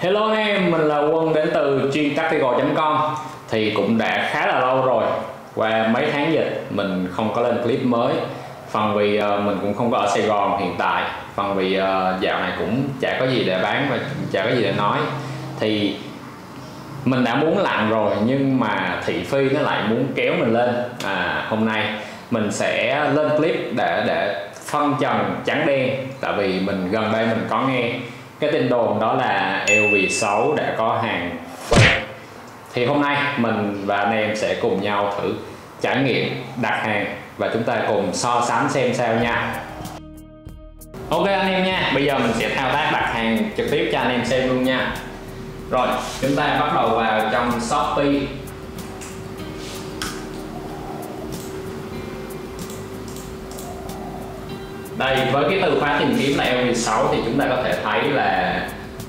Hello anh em, mình là Quân đến từ chuyentactical.com. Thì cũng đã khá là lâu rồi, qua mấy tháng dịch mình không có lên clip mới. Phần vì mình cũng không có ở Sài Gòn hiện tại, phần vì dạo này cũng chả có gì để bán và chả có gì để nói. Thì mình đã muốn làm rồi nhưng mà thị phi nó lại muốn kéo mình lên. Hôm nay mình sẽ lên clip để phân trần trắng đen. Tại vì mình gần đây mình có nghe cái tin đồn đó là LV6 đã có hàng fake. Thì hôm nay mình và anh em sẽ cùng nhau thử trải nghiệm đặt hàng và chúng ta cùng so sánh xem sao nha. Ok anh em nha, bây giờ mình sẽ thao tác đặt hàng trực tiếp cho anh em xem luôn nha. Rồi, chúng ta bắt đầu vào trong Shopee. Đây, với cái từ khóa tìm kiếm là LV6 thì chúng ta có thể thấy là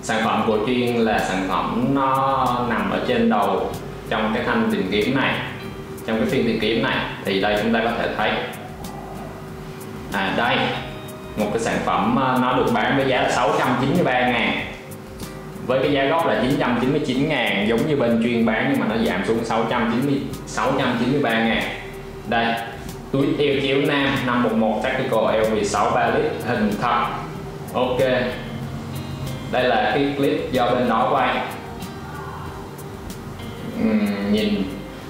sản phẩm của Chuyên là sản phẩm nó nằm ở trên đầu trong cái thanh tìm kiếm này, trong cái phiên tìm kiếm này. Thì đây chúng ta có thể thấy đây một cái sản phẩm nó được bán với giá 693.000, với cái giá gốc là 999.000 giống như bên Chuyên bán, nhưng mà nó giảm xuống 693.000. Đây, túi eo chéo nam 5.11 Tactical LV6 3L hình thật. Ok, đây là cái clip do bên đó quay.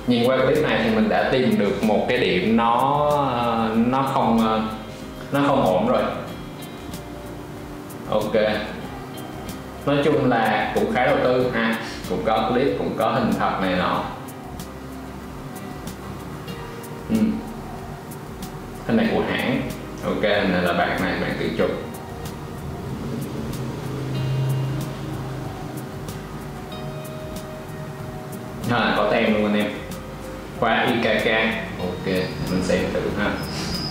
Nhìn qua clip này thì mình đã tìm được một cái điểm nó không ổn rồi. Ok, nói chung là cũng khá đầu tư ha, cũng có clip, cũng có hình thật này nọ. Hình này của hãng. Ok, hình này là bạn này, bạn tự chụp. Có tem luôn anh em, khóa YKK. Ok, mình xem thử ha.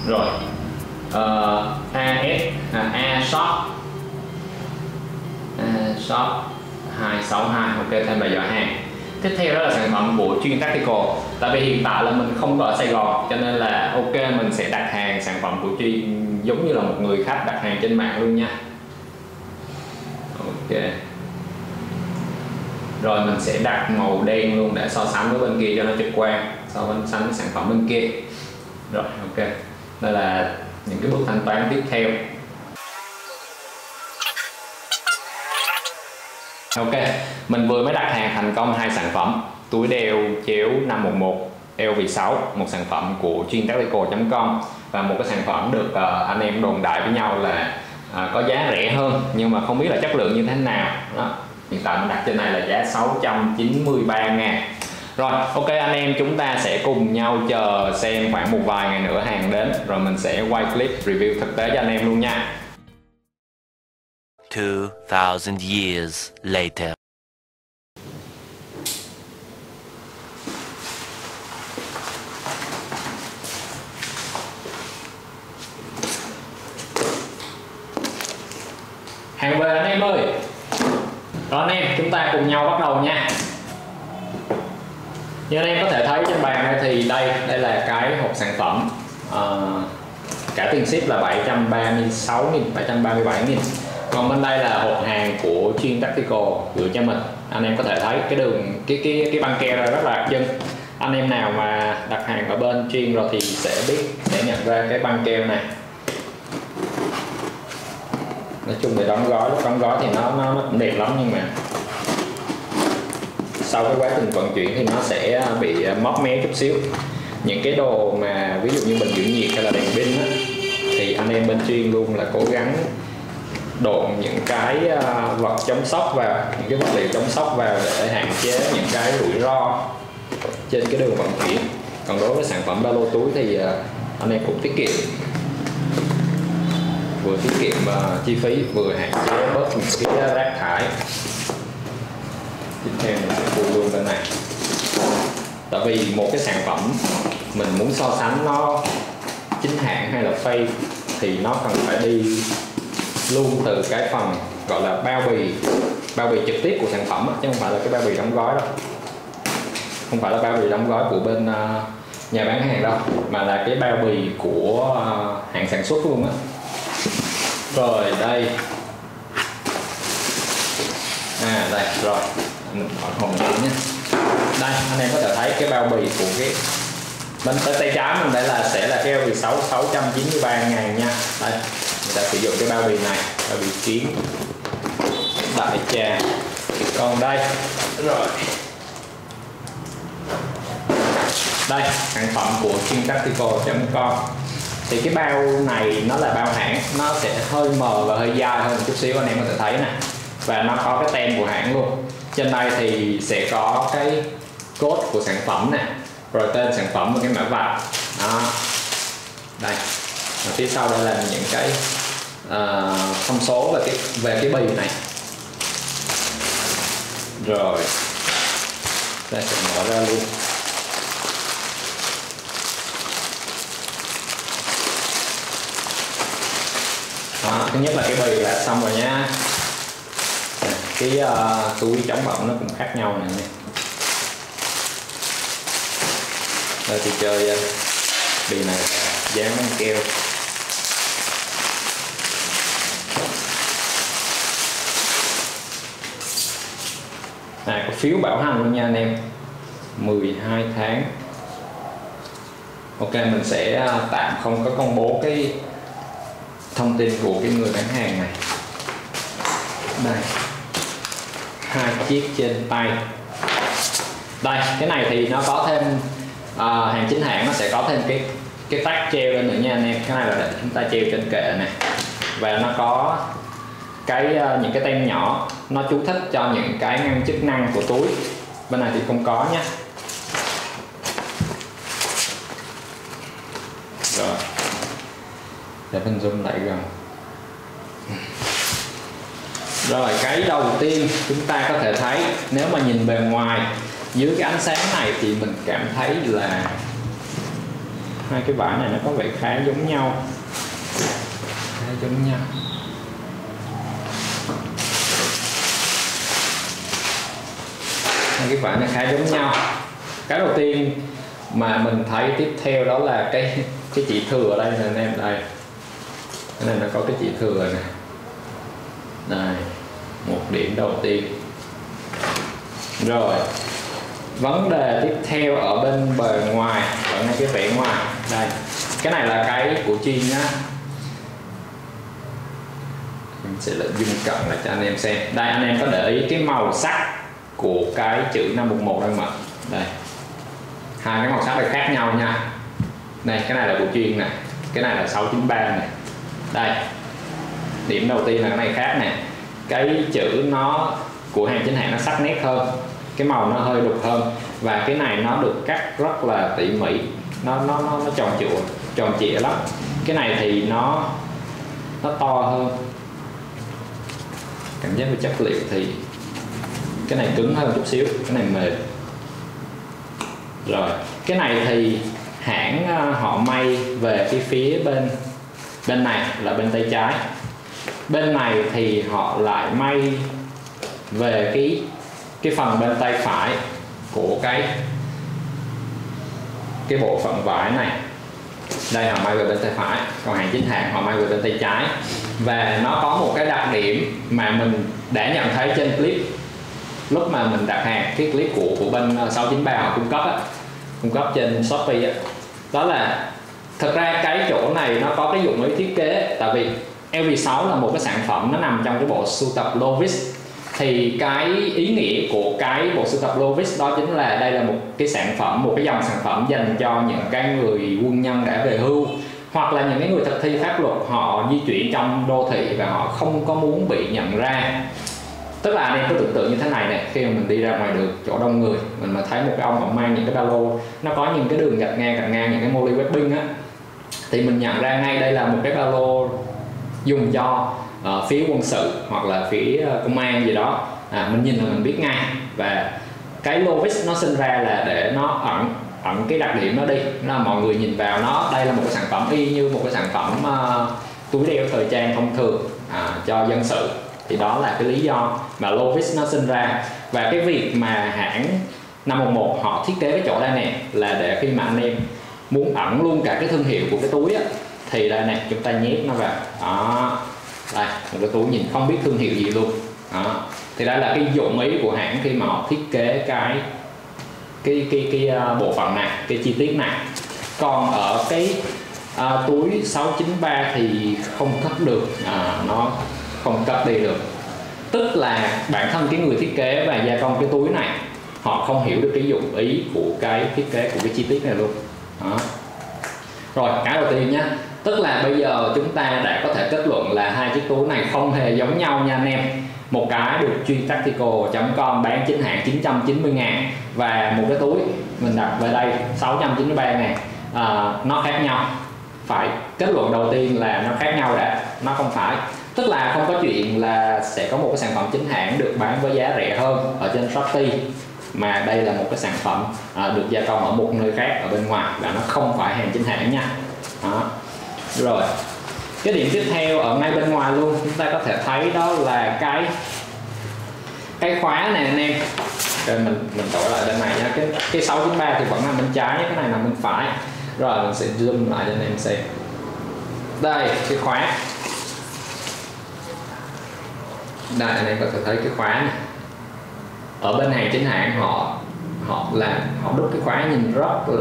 Rồi, A shop 262. Ok, thêm bài giỏ hàng. Tiếp theo đó là sản phẩm của Chuyên Tactical. Tại vì hiện tại là mình không có ở Sài Gòn cho nên là ok, mình sẽ đặt hàng sản phẩm của Chuyên giống như là một người khách đặt hàng trên mạng luôn nha. Ok, rồi mình sẽ đặt màu đen luôn để so sánh với bên kia cho nó trực quan, so sánh với sản phẩm bên kia. Rồi ok, đây là những cái bước thanh toán tiếp theo. Ok, mình vừa mới đặt hàng thành công hai sản phẩm túi đeo chéo 511 LV6, một sản phẩm của chuyentactical.com và một cái sản phẩm được anh em đồn đại với nhau là có giá rẻ hơn nhưng mà không biết là chất lượng như thế nào đó. Hiện tại mình đặt trên này là giá 693.000. Rồi ok anh em, chúng ta sẽ cùng nhau chờ xem khoảng một vài ngày nữa hàng đến rồi mình sẽ quay clip review thực tế cho anh em luôn nha. 2000 years later. Hàng về anh em ơi. Rồi anh em, chúng ta cùng nhau bắt đầu nha. Như anh em có thể thấy trên bàn này thì đây là cái hộp sản phẩm. Cả tiền ship là 736.000, 737.000. Còn bên đây là hộp hàng của Chuyên Tactical gửi cho mình. Anh em có thể thấy cái đường cái băng keo rất là đặc trưng. Anh em nào mà đặt hàng ở bên Chuyên rồi thì sẽ biết, sẽ nhận ra cái băng keo này. Nói chung để đóng gói thì nó cũng đẹp lắm, nhưng mà sau cái quá trình vận chuyển thì nó sẽ bị móp mé chút xíu. Những cái đồ mà ví dụ như bình giữ nhiệt hay là đèn pin á, thì anh em bên Chuyên luôn là cố gắng độn những cái vật chống sốc vào, những cái vật liệu chống sốc vào để hạn chế những cái rủi ro trên cái đường vận chuyển. Còn đối với sản phẩm ba lô túi thì anh em cũng tiết kiệm, vừa tiết kiệm chi phí vừa hạn chế bớt những cái rác thải. Tiếp theo mình sẽ buông luôn bên này, tại vì một cái sản phẩm mình muốn so sánh nó chính hãng hay là fake thì nó cần phải đi luôn từ cái phần gọi là bao bì trực tiếp của sản phẩm đó, chứ không phải là cái bao bì đóng gói đâu, không phải là bao bì đóng gói của bên nhà bán hàng đâu, mà là cái bao bì của hãng sản xuất luôn á. Rồi đây đây rồi mình còn nhé. Đây anh em có thể thấy cái bao bì của cái bên tay trái mình đây là sẽ là cái LV6 693.000 nha. Đây mình đã sử dụng cái bao bì này, bao bì kiến đại trà. Còn đây rồi đây sản phẩm của chuyentactical.com thì cái bao này nó là bao hãng, nó sẽ hơi mờ và hơi dài hơn một chút xíu anh em có thể thấy nè, và nó có cái tem của hãng luôn. Trên đây thì sẽ có cái code của sản phẩm nè, rồi tên sản phẩm và cái mã vạch đó. Đây và phía sau đây là những cái thông số và về cái bì này. Rồi đây sẽ mở ra luôn. Đó, thứ nhất là cái bì là xong rồi nha. Cái túi chống bọng nó cũng khác nhau này nè. Đây thì chơi bì này dán băng keo. Này có phiếu bảo hành luôn nha anh em, 12 tháng. Ok, mình sẽ tạm không có công bố cái thông tin của cái người bán hàng này. Đây 2 chiếc trên tay. Đây cái này thì nó có thêm hàng chính hãng, nó sẽ có thêm cái tag treo lên nữa nha anh em. Cái này là để chúng ta treo trên kệ này, và nó có cái những cái tem nhỏ nó chú thích cho những cái ngăn chức năng của túi. Bên này thì không có nhé. Rồi để mình zoom lại gần. Rồi cái đầu tiên chúng ta có thể thấy, nếu mà nhìn bề ngoài dưới cái ánh sáng này thì mình cảm thấy là hai cái vải này nó có vẻ khá giống nhau, khá giống nhau. Hai cái vải này khá giống nhau. Cái đầu tiên mà mình thấy tiếp theo đó là cái chỉ thừa ở đây nè anh em. Đây cái này nó có cái chỉ thừa nè. Đây một điểm đầu tiên. Rồi vấn đề tiếp theo ở bên bề ngoài, ở ngay cái vẻ ngoài đây, cái này là cái của chuyên á, mình sẽ lại zoom cận lại cho anh em xem. Đây anh em có để ý cái màu sắc của cái chữ 511 đây mà. Đây hai cái màu sắc này khác nhau nha. Này cái này là của chuyên này, cái này là 693 này. Đây điểm đầu tiên là cái này khác nè, cái chữ nó của hàng chính hãng nó sắc nét hơn, cái màu nó hơi đục hơn, và cái này nó được cắt rất là tỉ mỉ, nó tròn trịa lắm. Cái này thì nó to hơn, cảm giác về chất liệu thì cái này cứng hơn chút xíu, cái này mềm. Rồi cái này thì hãng họ may về cái phía bên này là bên tay trái, bên này thì họ lại may về cái phần bên tay phải của cái bộ phận vải này. Đây họ may về bên tay phải, còn hàng chính hãng họ may về bên tay trái. Và nó có một cái đặc điểm mà mình đã nhận thấy trên clip lúc mà mình đặt hàng, cái clip của bên 693 họ cung cấp trên Shopee á. Đó là thật ra cái chỗ này nó có cái dụng ý thiết kế, tại vì LV6 là một cái sản phẩm nó nằm trong cái bộ sưu tập Low-Vis, thì cái ý nghĩa của cái bộ sưu tập Low-Vis đó chính là đây là một cái sản phẩm, một cái dòng sản phẩm dành cho những cái người quân nhân đã về hưu, hoặc là những cái người thực thi pháp luật họ di chuyển trong đô thị và họ không có muốn bị nhận ra. Tức là anh em cứ tưởng tượng như thế này nè, khi mà mình đi ra ngoài đường chỗ đông người, mình mà thấy một cái ông mang những cái ba lô nó có những cái đường gạch ngang những cái MOLLE webbing á, thì mình nhận ra ngay đây là một cái ba lô dùng cho phía quân sự hoặc là phía công an gì đó. Mình nhìn là mình biết ngay. Và cái Low-Vis nó sinh ra là để nó ẩn cái đặc điểm nó đi, nó mọi người nhìn vào nó đây là một cái sản phẩm y như một cái sản phẩm túi đeo thời trang thông thường cho dân sự. Thì đó là cái lý do mà Low-Vis nó sinh ra. Và cái việc mà hãng 511 họ thiết kế cái chỗ đây nè là để khi mà anh em muốn ẩn luôn cả cái thương hiệu của cái túi á, thì đây nè chúng ta nhét nó vào. Đó đây một cái túi nhìn không biết thương hiệu gì luôn đó. Thì đó là cái dụng ý của hãng khi mà họ thiết kế cái bộ phận này, cái chi tiết này. Còn ở cái túi 693 thì không cắt được, nó không cắt đi được. Tức là bản thân cái người thiết kế và gia công cái túi này họ không hiểu được cái dụng ý của cái thiết kế của cái chi tiết này luôn. Đó. Rồi, cái đầu tiên nhé, tức là bây giờ chúng ta đã có thể kết luận là hai chiếc túi này không hề giống nhau nha anh em. Một cái được chuyentactical.com bán chính hãng 990 ngàn, và một cái túi mình đặt về đây 693 ngàn. Nó khác nhau, phải kết luận đầu tiên là nó khác nhau đã, nó không phải. Tức là không có chuyện là sẽ có một cái sản phẩm chính hãng được bán với giá rẻ hơn ở trên Shopee, mà đây là một cái sản phẩm được gia công ở một nơi khác ở bên ngoài, là nó không phải hàng chính hãng nha. Đó. Rồi, cái điểm tiếp theo ở ngay bên ngoài luôn, chúng ta có thể thấy đó là cái khóa này anh em. Rồi mình đổi lại bên này nha, cái 693 thì vẫn nằm bên trái, cái này nằm bên phải. Rồi mình sẽ zoom lại cho anh em xem. Đây, cái khóa. Đây, anh em có thể thấy cái khóa này. Ở bên hàng chính hãng họ đúc cái khóa nhìn rất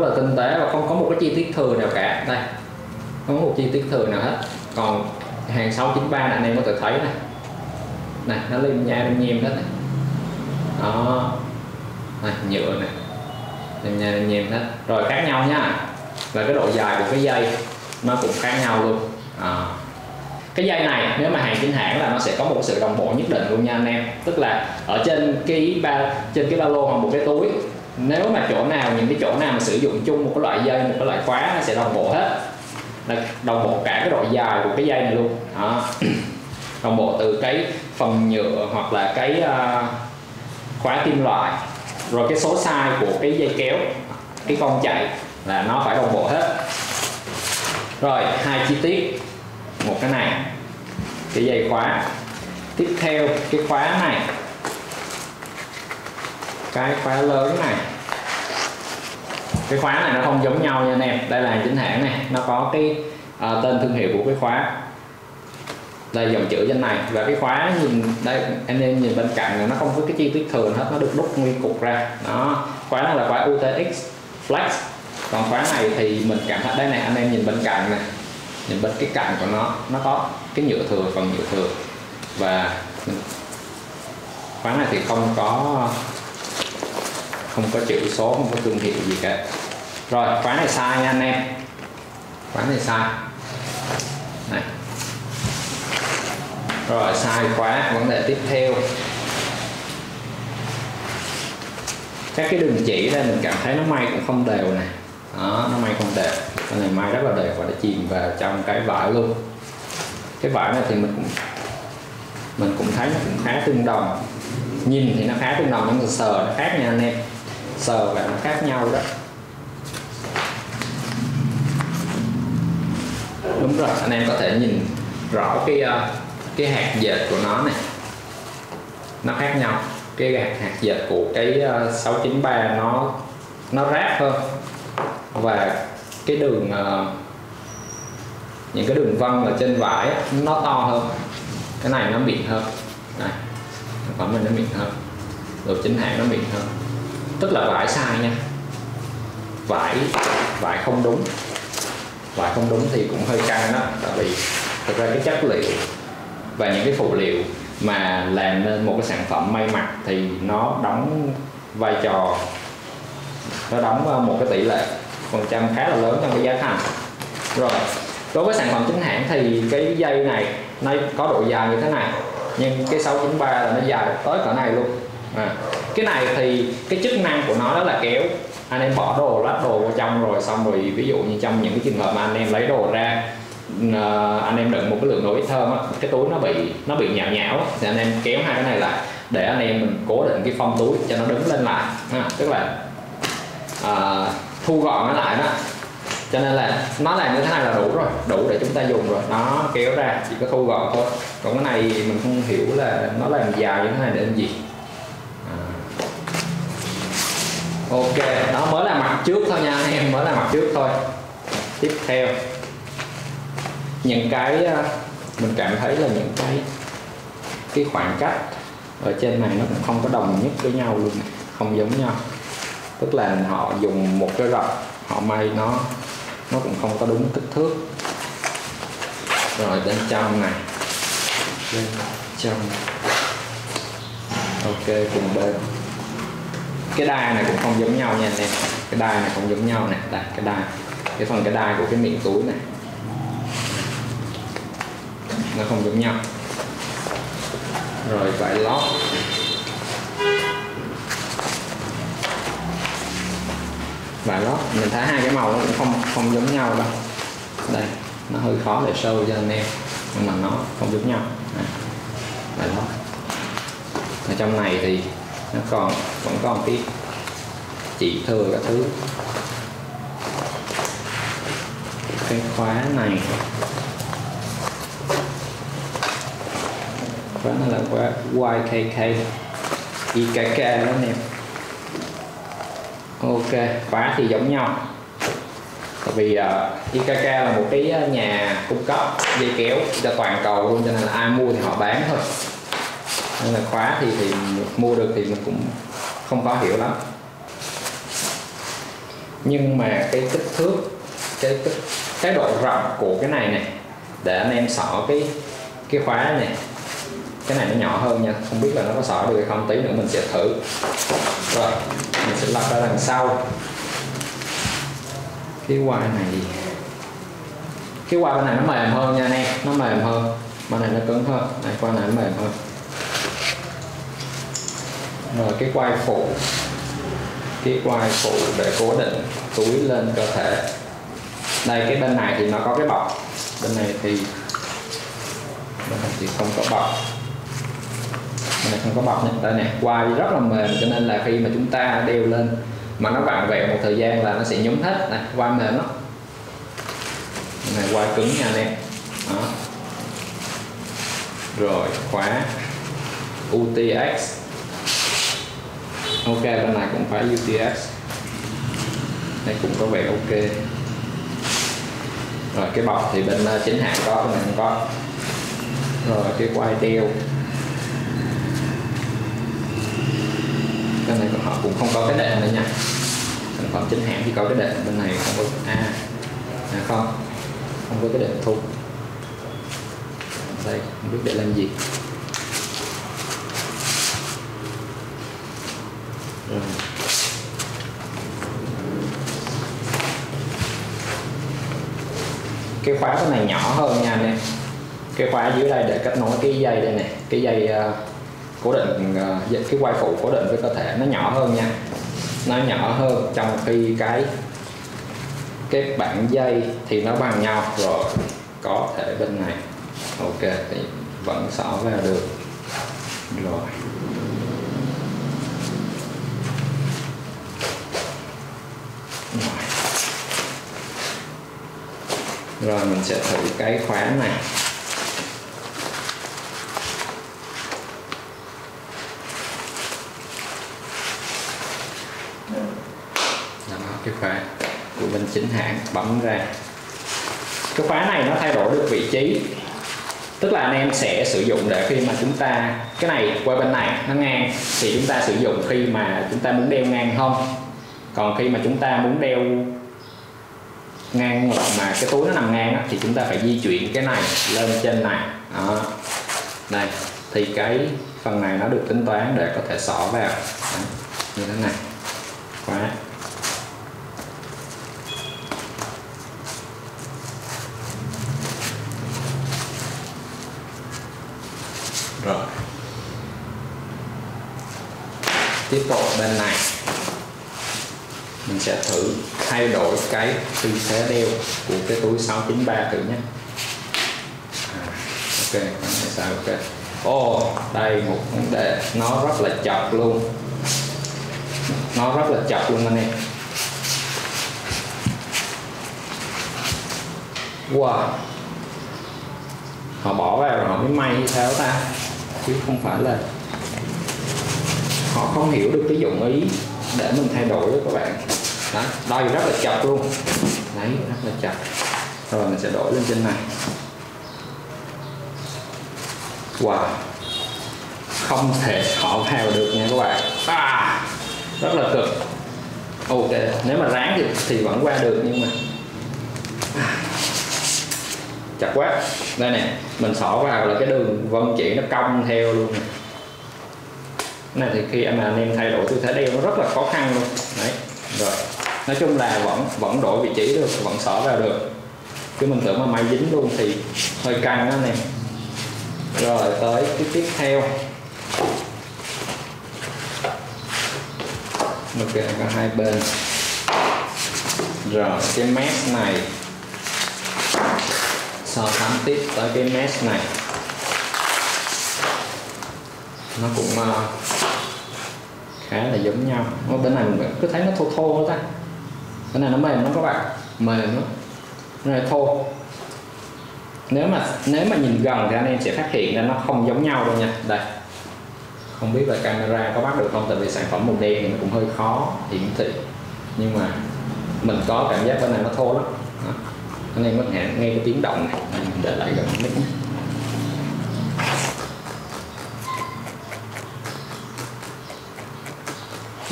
là tinh tế và không có một cái chi tiết thừa nào cả. Đây, không có một chi tiết thừa nào hết. Còn hàng 693 này anh em có thể thấy này, nó lên nhà lên nhem hết này. Đó, này, nhựa này, lên nhà lên nhem hết. Rồi khác nhau nha, và cái độ dài của cái dây nó cũng khác nhau luôn. Cái dây này nếu mà hàng chính hãng là nó sẽ có một sự đồng bộ nhất định luôn nha anh em. Tức là ở trên cái ba lô hoặc một cái túi, nếu mà chỗ nào những cái chỗ nào mà sử dụng chung một cái loại dây, một cái loại khóa, nó sẽ đồng bộ hết, là đồng bộ cả cái độ dài của cái dây này luôn. Đó. Đồng bộ từ cái phần nhựa hoặc là cái khóa kim loại, rồi cái số size của cái dây kéo, cái con chạy là nó phải đồng bộ hết. Rồi hai chi tiết, một cái này, cái dây khóa. Tiếp theo cái khóa này, cái khóa lớn này. Cái khóa này nó không giống nhau nha anh em. Đây là chính hãng này, nó có cái tên thương hiệu của cái khóa, đây dòng chữ trên này. Và cái khóa nhìn đây, anh em nhìn bên cạnh này, nó không có cái chi tiết thường hết, nó được đúc nguyên cục ra. Đó, khóa này là khóa UTX Flex. Còn khóa này thì mình cảm thấy đây này, anh em nhìn bên cạnh này, nhìn bên cái cạnh của nó có cái nhựa thừa, phần nhựa thừa. Và khóa này thì không có chữ số, không có thương hiệu gì cả. Rồi khóa này sai nha anh em, khóa này sai này. Rồi sai khóa. Vấn đề tiếp theo, các cái đường chỉ đây mình cảm thấy nó may cũng không đều này. Đó, nó may không đều, cái này may rất là đều và đã chìm vào trong cái vải luôn. Cái vải này thì mình cũng thấy nó cũng khá tương đồng, nhìn thì nó khá tương đồng nhưng mà sờ nó khác nha anh em, sờ và nó khác nhau đó. Đúng rồi, anh em có thể nhìn rõ cái hạt dệt của nó này, nó khác nhau. Cái hạt dệt của cái 693 nó ráp hơn, và cái đường những cái đường vân ở trên vải nó to hơn, cái này nó mịn hơn. Này, phẩm mình nó mịn hơn, đồ chính hãng nó mịn hơn. Tức là vải sai nha, vải không đúng. Vải không đúng thì cũng hơi căng đó, tại vì thực ra cái chất liệu và những cái phụ liệu mà làm nên một cái sản phẩm may mặc thì nó đóng vai trò, nó đóng một cái tỷ lệ phần trăm khá là lớn trong cái giá thành. Rồi đối với sản phẩm chính hãng thì cái dây này nó có độ dài như thế này, nhưng cái 693 là nó dài tới cỡ này luôn. Cái này thì cái chức năng của nó đó là kéo, anh em bỏ đồ, lắp đồ vào trong rồi xong rồi, ví dụ như trong những cái trường hợp mà anh em lấy đồ ra, anh em đựng một cái lượng đồ ít hơn, cái túi nó bị nhão nhão thì anh em kéo hai cái này lại để anh em mình cố định cái phong túi cho nó đứng lên lại. Tức là thu gọn nó lại đó, cho nên là nó làm như thế này là đủ rồi, đủ để chúng ta dùng rồi. Nó kéo ra chỉ có thu gọn thôi. Còn cái này mình không hiểu là nó làm dài như thế này để làm gì. Ok, đó mới là mặt trước thôi nha anh em, mới là mặt trước thôi. Tiếp theo những cái mình cảm thấy là những cái cái khoảng cách ở trên này nó cũng không có đồng nhất với nhau luôn, không giống nhau, tức là họ dùng một cái rọc họ may nó cũng không có đúng kích thước. Rồi bên trong này, bên trong ok cùng bên cái đai này cũng không giống nhau nha anh em, cái đai này không giống nhau nè, cái đai, cái phần cái đai của cái miệng túi này nó không giống nhau. Rồi vải lót, vải lót mình thấy hai cái màu nó cũng không giống nhau đâu, đây nó hơi khó để show cho anh em nhưng mà nó không giống nhau. Vải lót ở trong này thì nó còn vẫn còn cái chỉ thừa các thứ. Cái khóa này, khóa này là khóa YKK đó anh em. Ok, khóa thì giống nhau tại vì YKK là một cái nhà cung cấp dây kéo cho toàn cầu luôn, cho nên là ai mua thì họ bán thôi, nên là khóa thì mua được thì mình cũng không có hiểu lắm. Nhưng mà cái kích thước, cái độ rộng của cái này này để anh em xỏ cái khóa này, cái này nó nhỏ hơn nha, không biết là nó có xỏ được hay không, tí nữa mình sẽ thử. Rồi mình sẽ lật ra đằng sau cái quai này, cái quai bên này nó mềm hơn nha anh em, nó mềm hơn, bên này nó cứng hơn, này quai này nó mềm hơn. Rồi cái quai phụ, cái quai phụ để cố định túi lên cơ thể. Đây cái bên này thì nó có cái bọc, bên này thì không có bọc, này. Đây nè, quai rất là mềm cho nên là khi mà chúng ta đeo lên mà nó vặn vẹo một thời gian là nó sẽ nhúng hết. Này quai mềm lắm, này quai cứng nha anh em. Đó. Rồi khóa UTX, ok bên này cũng phải UTX, đây cũng có vẻ ok. Rồi cái bọc thì bên chính hãng có, bên này không có. Rồi cái quai đeo, cái này họ cũng không có cái đệm nữa nha, sản phẩm chính hãng thì có cái đệm, bên này không có. Không có cái đệm thun, đây không biết để làm gì. Rồi cái khóa cái này nhỏ hơn nha anh em, cái khóa dưới đây để kết nối cái dây đây nè, cái dây cố định, cái quai phụ cố định với cơ thể, nó nhỏ hơn nha, nó nhỏ hơn, trong khi cái bản dây thì nó bằng nhau. Rồi có thể bên này ok thì vẫn xỏ vào được. Rồi mình sẽ thử cái khóa này. Đó, cái khóa của bên chính hãng, bấm ra cái khóa này nó thay đổi được vị trí, tức là anh em sẽ sử dụng để khi mà chúng ta cái này qua bên này nó ngang thì chúng ta sử dụng khi mà chúng ta muốn đeo ngang không, còn khi mà chúng ta muốn đeo ngang mà cái túi nó nằm ngang đó, thì chúng ta phải di chuyển cái này lên trên này. Đó. Đây thì cái phần này nó được tính toán để có thể xỏ vào. Đó. Như thế này khóa, rồi tiếp tục bên này mình sẽ thử thay đổi cái tư thế đeo của cái túi 693 thử nhé. Ok, sao ok. Đây một vấn đề nó rất là chật luôn, anh em. Wow, họ bỏ vào rồi họ mới may như thế ta, chứ không phải là họ không hiểu được cái dụng ý để mình thay đổi các bạn. Đó, đây rất là chặt luôn, đấy rất là chặt. Rồi mình sẽ đổi lên trên này. Wow, không thể họ vào được nha các bạn. Rất là cực. Ok, nếu mà ráng thì vẫn qua được, nhưng mà chặt quá. Đây nè, mình xỏ vào là cái đường vân chỉ nó cong theo luôn này. Cái này thì khi mà anh em thay đổi tư thế đeo nó rất là khó khăn luôn. Đấy, rồi. Nói chung là vẫn đổi vị trí được, vẫn xỏ vào được. Chứ mình tưởng mà may dính luôn thì hơi căng đó nè. Rồi tới cái tiếp theo. Ok, có hai bên. Rồi cái mesh này, so sánh tiếp tới cái mesh này, nó cũng khá là giống nhau. Bên này mình cứ thấy nó thô thô ta, cái này nó mềm lắm các bạn, mềm lắm, cái này thô. Nếu mà nhìn gần thì anh em sẽ phát hiện là nó không giống nhau đâu nha. Đây, không biết là camera có bắt được không, tại vì sản phẩm màu đen thì nó cũng hơi khó hiển thị, nhưng mà mình có cảm giác bên này nó thô lắm. Anh em có thể nghe cái tiếng động này, mình để lại gần mic.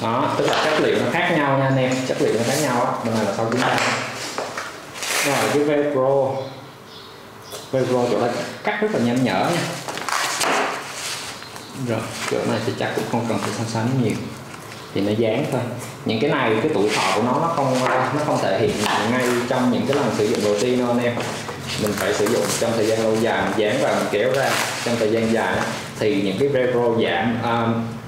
Đó, tức là chất liệu nó khác nhau nha anh em, chất liệu nó khác nhau á. Bên này là sau chúng ta rồi cái velcro chỗ này cắt rất là nhanh nhở nha. Rồi chỗ này thì chắc cũng không cần phải so sánh nhiều, thì nó dán thôi. Những cái này cái tuổi thọ của nó không thể hiện ngay trong những cái lần sử dụng đầu tiên đâu anh em. Mình phải sử dụng trong thời gian lâu dài, mình dán vào, mình kéo ra trong thời gian dài đó, thì những cái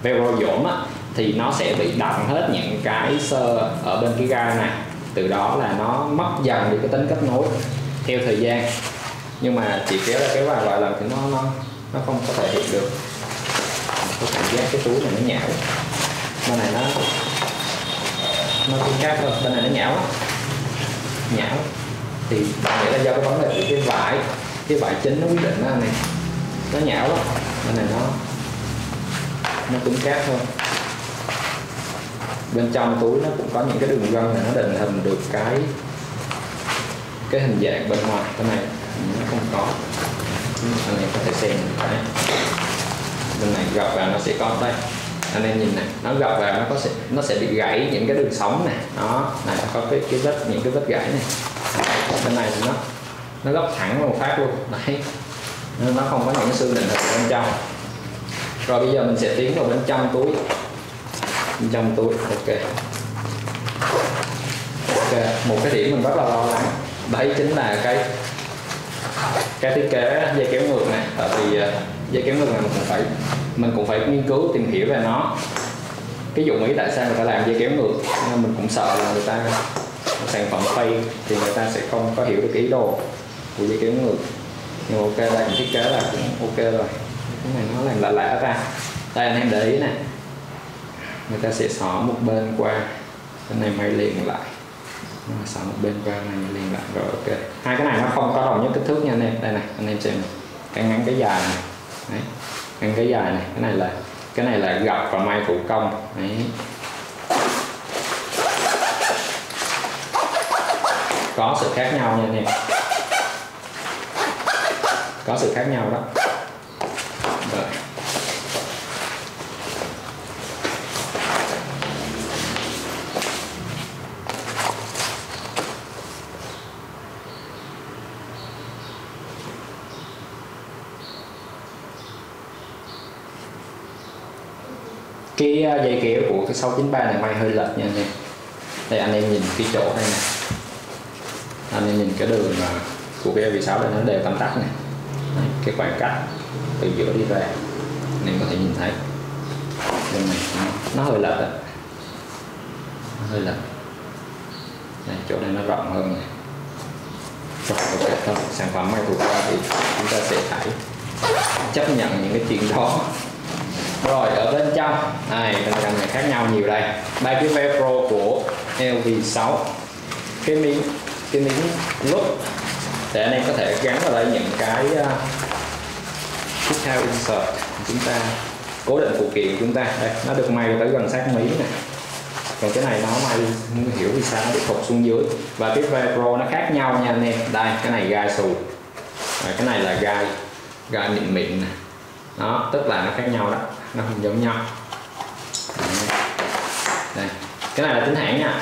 velcro dỗm á, thì nó sẽ bị đọng hết những cái sơ ở bên cái gai này, từ đó là nó mất dần được cái tính kết nối theo thời gian. Nhưng mà chỉ kéo ra kéo vào vài lần thì nó không có thể hiện được. Mình có cảm giác cái túi này nó nhão, bên này nó cứng cáp hơn, bên này nó nhão lắm. Nhão thì nghĩa là do cái vấn đề của cái vải chính nó quyết định đó này, nó nhão lắm. Bên này nó cứng cáp hơn. Bên trong túi nó cũng có những cái đường gân này, nó định hình được cái hình dạng bên ngoài. Cái này nó không có, anh em có thể xem cái bên này gặp vào nó sẽ có đây. Anh em nhìn này, nó gặp vào nó sẽ bị gãy những cái đường sống này, đó này nó có cái vết, những cái vết gãy này. Bên này thì nó góc thẳng một phát luôn đấy, nên nó không có những cái xương định hình bên trong. Rồi bây giờ mình sẽ tiến vào bên trong túi. Ok, một cái điểm mình rất là lo lắng đấy chính là cái thiết kế dây kéo ngược này. Tại vì dây kéo ngược này mình cũng phải nghiên cứu tìm hiểu về nó, cái dụng ý tại sao người ta làm dây kéo ngược. Nên mình cũng sợ là người ta sản phẩm fake thì người ta sẽ không có hiểu được cái ý đồ của dây kéo ngược. Nhưng mà ok, đây thiết kế là cũng ok rồi. Cái này nó làm lạ ra. Đây anh em để ý nè, người ta sẽ xỏ một bên qua, cái này may liền lại, xỏ một bên qua này liền lại. Rồi ok, hai cái này nó không có đồng nhất kích thước nha anh em. Đây này, anh em xem này, cái ngắn cái dài này. Đấy, ngắn cái dài này, cái này là gập và may thủ công. Đấy, có sự khác nhau nha anh em, có sự khác nhau đó. Rồi cái dây kéo của cái 693 này may hơi lệch nha anh em. Đây anh em nhìn cái chỗ đây nè, anh em nhìn cái đường của cái LV6 này nó đều tăm tắp này. Đấy, cái khoảng cách từ giữa đi ra anh em có thể nhìn thấy bên này nó hơi lệch, này, chỗ này nó rộng hơn này. Rồi, okay, sản phẩm may thủ công thì chúng ta sẽ phải chấp nhận những cái chuyện đó. Rồi ở bên trong này, bên trong này khác nhau nhiều đây. Đây cái velcro của LV6, cái miếng lốp để anh em có thể gắn vào đây những cái tiếp theo insert chúng ta cố định phụ kiện chúng ta. Đây nó được may tới gần sát mí này. Còn cái này nó may không hiểu vì sao nó bị thụt xuống dưới, và cái velcro nó khác nhau nha anh em. Đây cái này gai xù, cái này là gai mịn nè. Đó, tức là nó khác nhau đó. nó không giống nhau. Đây, cái này là tính hãng nha.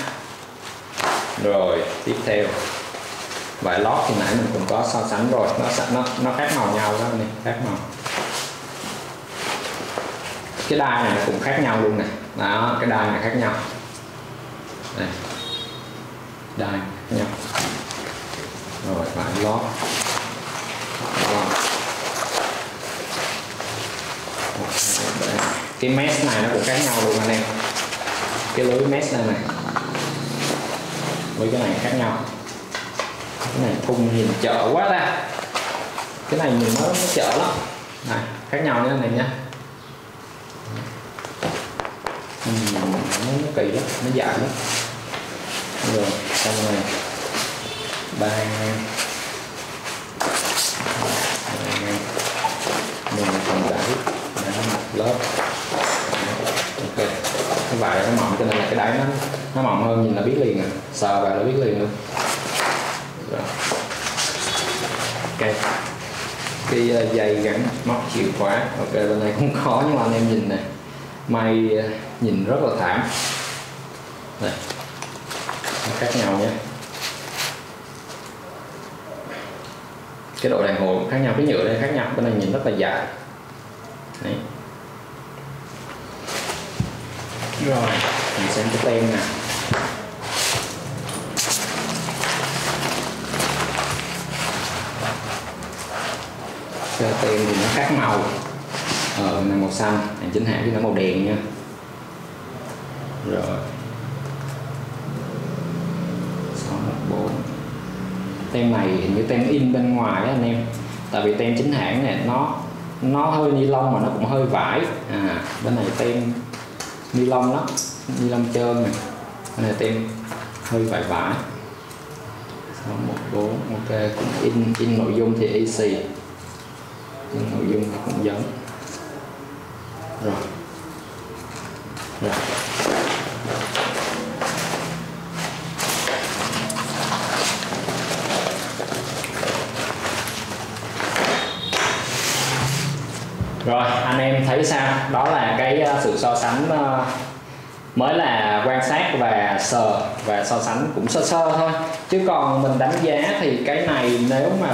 Rồi tiếp theo vải lót thì nãy mình cũng có so sánh rồi, nó khác màu nhau đó này, khác màu. Cái đai này cũng khác nhau luôn này, đó cái đai này khác nhau. Đây, đai khác nhau. Rồi vải lót. Cái mesh này nó cũng khác nhau luôn anh em. Cái lưới mesh này này với cái này khác nhau. Cái này thùng nhìn chợ quá ta, cái này nhìn nó chợ lắm. Này khác nhau nha anh em nha. Nó kỳ lắm, nó dài lắm. Rồi xong rồi ba mình còn đẩy lớp. Ok, cái vải nó mỏng cho nên là cái đáy nó mỏng hơn, nhìn là biết liền à, sờ vào là biết liền luôn. Rồi. Ok, cái dây gắn móc chìa khóa, ok bên này cũng khó nhưng mà anh em nhìn này, may nhìn rất là thảm, này nó khác nhau nhé. Cái độ đàn hồi khác nhau, cái nhựa đây khác nhau, bên này nhìn rất là dài. Đấy. Rồi mình xem cái tem nè, cái tem thì nó khác màu, này màu xanh, hàng chính hãng với nó màu đen nha. Rồi 614 tem này hình như tem in bên ngoài đó anh em, tại vì tem chính hãng này nó hơi ni lông mà nó cũng hơi vải à. Bên này tem ni lông đó, ni lông trơn này, bên này tem hơi vải vải. 614 ok, cũng in nội dung thì easy, in nội dung cũng giống. Rồi rồi rồi anh em thấy sao? Đó là cái sự so sánh, mới là quan sát và sờ và so sánh cũng sơ sơ thôi, chứ còn mình đánh giá thì cái này nếu mà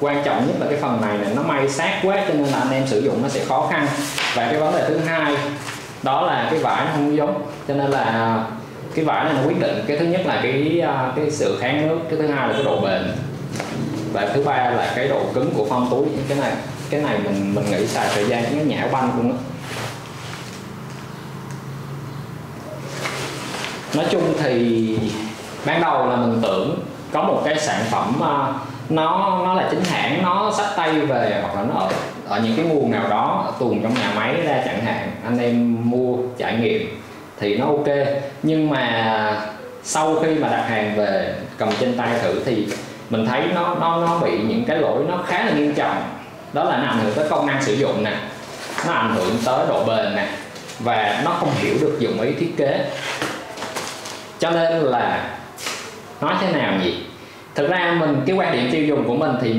quan trọng nhất là cái phần này là nó may sát quá cho nên là anh em sử dụng nó sẽ khó khăn. Và cái vấn đề thứ hai đó là cái vải nó không giống, cho nên là cái vải này nó quyết định, cái thứ nhất là cái sự kháng nước, cái thứ hai là cái độ bền, và thứ ba là cái độ cứng của phong túi. Cái này mình nghĩ xài thời gian nó nhão banh luôn đó. Nói chung thì ban đầu là mình tưởng có một cái sản phẩm nó là chính hãng, nó xách tay về hoặc là nó ở những cái nguồn nào đó tuồn trong nhà máy ra chẳng hạn, anh em mua trải nghiệm thì nó ok, nhưng mà sau khi mà đặt hàng về cầm trên tay thử thì mình thấy nó bị những cái lỗi nó khá là nghiêm trọng. Đó là nó ảnh hưởng tới công năng sử dụng nè, nó ảnh hưởng tới độ bền nè, và nó không hiểu được dụng ý thiết kế. Cho nên là nói thế nào nhỉ, thực ra cái quan điểm tiêu dùng của mình thì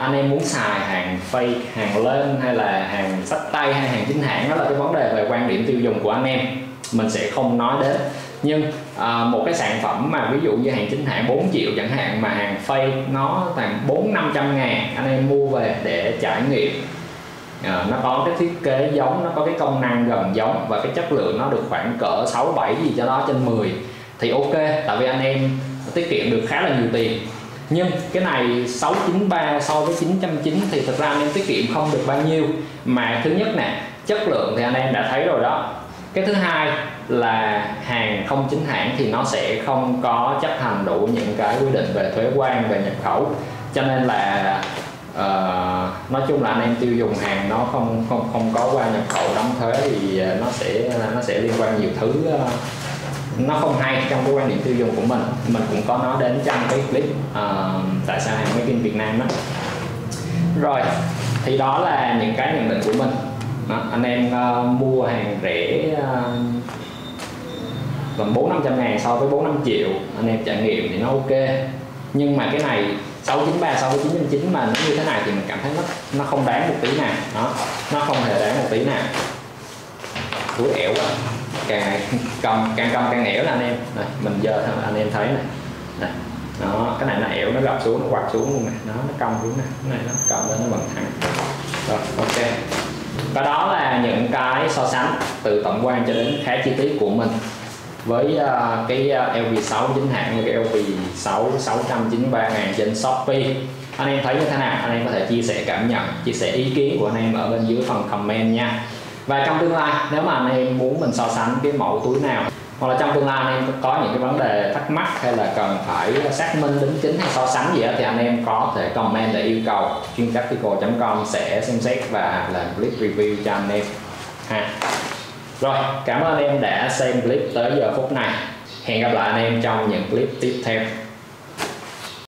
anh em muốn xài hàng fake, hàng lên hay là hàng xách tay hay hàng chính hãng, đó là cái vấn đề về quan điểm tiêu dùng của anh em, mình sẽ không nói đến. Nhưng một cái sản phẩm mà ví dụ như hàng chính hãng 4 triệu chẳng hạn, mà hàng fake nó tầm 400-500 ngàn, anh em mua về để trải nghiệm, nó có cái thiết kế giống, nó có cái công năng gần giống và cái chất lượng nó được khoảng cỡ 6-7 gì cho đó trên 10 thì ok, tại vì anh em tiết kiệm được khá là nhiều tiền. Nhưng cái này 693 so với 990 thì thật ra anh em tiết kiệm không được bao nhiêu. Mà thứ nhất nè, chất lượng thì anh em đã thấy rồi đó. Cái thứ hai là hàng không chính hãng thì nó sẽ không có chấp hành đủ những cái quy định về thuế quan, về nhập khẩu, cho nên là nói chung là anh em tiêu dùng hàng nó không có qua nhập khẩu đóng thuế thì nó sẽ liên quan nhiều thứ nó không hay trong cái quan điểm tiêu dùng của mình. Mình cũng có nói đến trong cái clip tại sao hàng made in Việt Nam đó. Rồi thì đó là những cái nhận định của mình. Đó, anh em mua hàng rẻ tầm 400-500 ngàn so với 4-5 triệu, anh em trải nghiệm thì nó ok. Nhưng mà cái này 693 so với 999 mà nó như thế này thì mình cảm thấy nó không đáng một tí nào, nó không hề đáng một tí nào. túi ẻo quá, càng cầm càng ẻo là anh em. Này, mình giờ anh em thấy này, này. Đó, cái này nó ẻo, nó gập xuống, nó quạt xuống luôn nè, nó cong xuống nè, cái này nó cong lên nó bằng thẳng. Rồi, ok. Và đó là những cái so sánh từ tổng quan cho đến khá chi tiết của mình với cái LV6 chính hãng như cái LV6 693.000 trên Shopee. Anh em thấy như thế nào? Anh em có thể chia sẻ cảm nhận, chia sẻ ý kiến của anh em ở bên dưới phần comment nha. Và trong tương lai nếu mà anh em muốn mình so sánh cái mẫu túi nào, hoặc là trong tương lai anh em có những cái vấn đề thắc mắc hay là cần phải xác minh đính chính hay so sánh gì đó, thì anh em có thể comment để yêu cầu. chuyentactical.com sẽ xem xét và làm clip review cho anh em ha. Rồi, cảm ơn anh em đã xem clip tới giờ phút này. Hẹn gặp lại anh em trong những clip tiếp theo.